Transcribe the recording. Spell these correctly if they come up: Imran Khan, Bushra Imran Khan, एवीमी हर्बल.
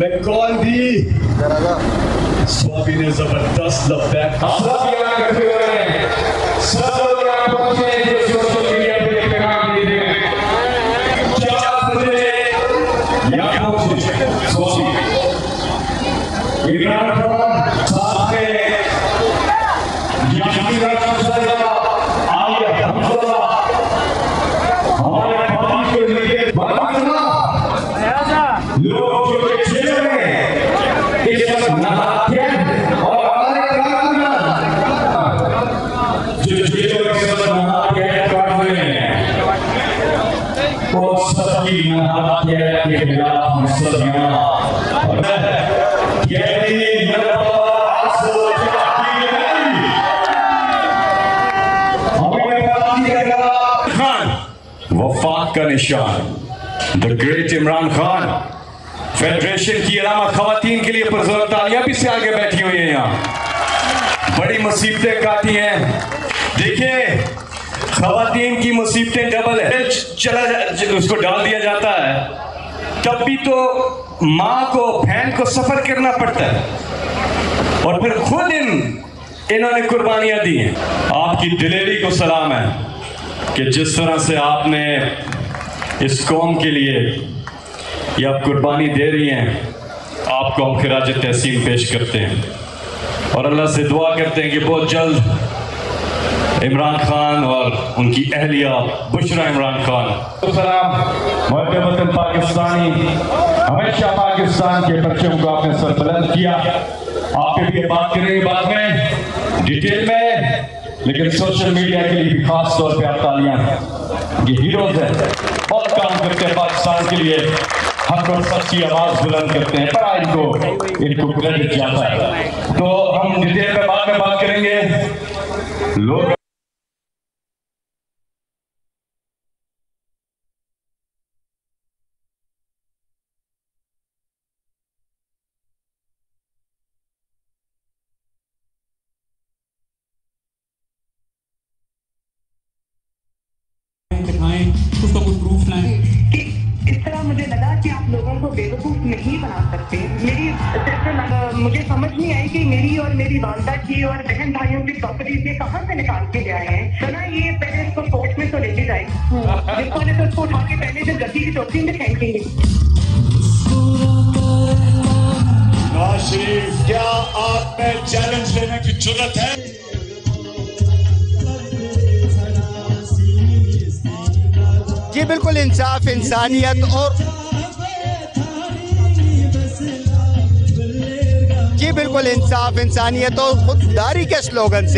मैं कॉल दी, स्वामी ने जबरदस्त निशान the great Imran Khan federation की अलावा खवातीन के लिए परजोर तालियां भी से आगे बैठी हुई है। यहाँ बड़ी मुसीबतें काटी हैं, देखिए खवातीन की मुसीबतें डबल हेल्थ उसको डाल दिया जाता है, तब भी तो माँ को बहन को सफर करना पड़ता है और फिर खुद इन्होंने कुर्बानियां दी हैं। आपकी दिलेरी को सलाम है कि जिस तरह से आपने इस कौम के लिए ये आप कुर्बानी दे रही हैं, आपको हम खिराज तहसीन पेश करते हैं और अल्लाह से दुआ करते हैं कि बहुत जल्द इमरान खान और उनकी अहलिया बुशरा इमरान खान पाकिस्तानी हमेशा पाकिस्तान के बच्चों को आपने सरबलंद किया। आपके लिए बात करेंगे बाद में डिटेल में, लेकिन सोशल मीडिया के लिए भी खास तौर पर आप तालियां, ये हीरोज हैं, बहुत काम करते हैं पाकिस्तान के लिए, हम लोग सबकी आवाज बुलंद करते हैं, पर इनको क्रेडिट जाता है। तो हम डिटेल में बाद में बात करेंगे। लोग उसका कुछ प्रूफ लाएं। इस तरह मुझे लगा कि आप लोगों को बेवकूफ नहीं बना सकते। मुझे समझ नहीं आई कि मेरी और मेरी वालदा की और बहन भाइयों की प्रॉपर्टी से कहाँ से निकाल के गए हैं। तो ना ये पहले इसको कोर्ट में तो लेके जाए, जिसको ने तो उसको उठा के पहले जो गद्दी की चौथी में फेंक देंगे। क्या आप में चैलेंज लेने की जरूरत है? ये बिल्कुल इंसाफ, इंसानियत और खुददारी के स्लोगन से